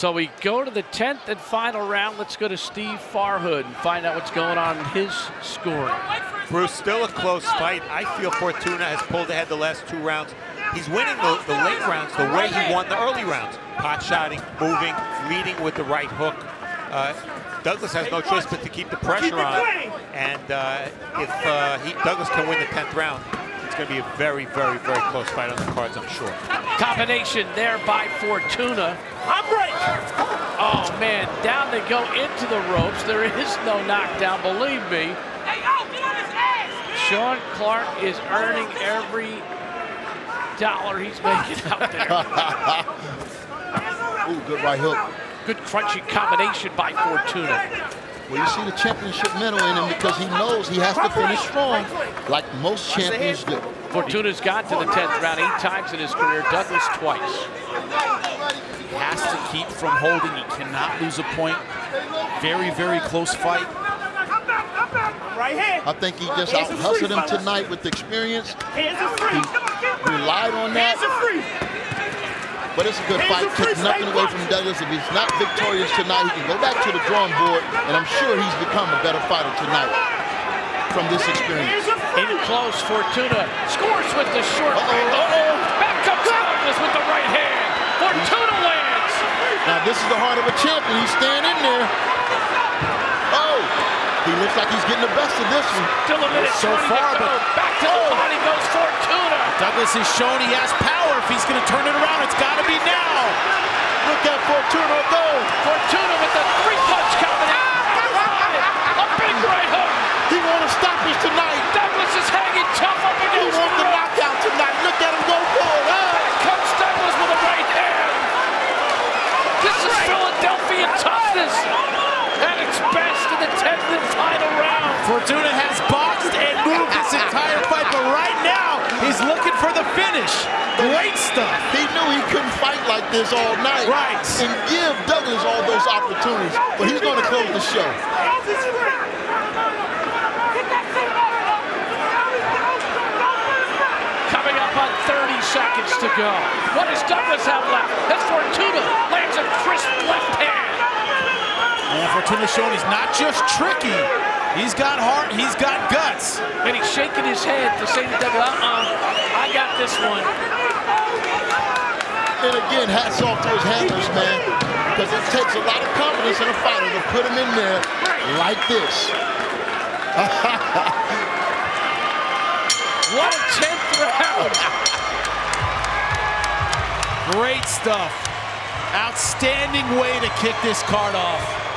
So we go to the 10th and final round. Let's go to Steve Farhood and find out what's going on in his scoring. Bruce, still a close fight. I feel Fortuna has pulled ahead the last two rounds. He's winning the late rounds the way he won the early rounds. Pot shotting, moving, leading with the right hook. Douglas has no choice but to keep the pressure on. And if Douglas can win the 10th round, it's going to be a very, very, very close fight on the cards, I'm sure. Combination there by Fortuna. Oh, man, down they go into the ropes. There is no knockdown, believe me. Sean Clark is earning every dollar he's making out there. Ooh, good right hook. Good crunchy combination by Fortuna. Well, you see the championship medal in him because he knows he has to finish strong, like most champions do. Fortuna's got to the 10th round 8 times in his career, Douglas twice. He has to keep from holding. He cannot lose a point. Very, very close fight. I think he just out-hustled him tonight with the experience. He relied on that. But it's a good fight. Took nothing away from Douglas. If he's not victorious tonight, he can go back to the drawing board, and I'm sure he's become a better fighter tonight from this experience. In close, Fortuna scores with the short hand. Back comes Douglas with the right hand. Fortuna lands. Now, this is the heart of a champion. He's staying in there. Oh, he looks like he's getting the best of this one. Still a minute so far, but back to the body goes Fortuna. Douglas has shown he has power. If he's going to turn it around, it's got to be now. Look at Fortuna go. Fortuna with the 3-punch combination. A big right hook. He wants to stop us tonight. Douglas is hanging tough up against the ropes. He wants the knockout tonight. Look at him go forward. Back comes Douglas with a right hand. This is Philadelphia toughness at its best in the 10th and final round. Fortuna has boxed and moved this entire fight, but right now, he's looking for the finish. Great stuff. He knew he couldn't fight like this all night. Right. And give Douglas all those opportunities. But he's going to close the show. Coming up on 30 seconds to go. What does Douglas have left? That's Fortuna. Lands a crisp left hand. And Fortuna's showing he's not just tricky. He's got heart, he's got guts. And he's shaking his head to say to Douglas, I got this one. And again, hats off to his handlers, man. Because it takes a lot of confidence in a fighter to put him in there like this. What a 10th round. Great stuff. Outstanding way to kick this card off.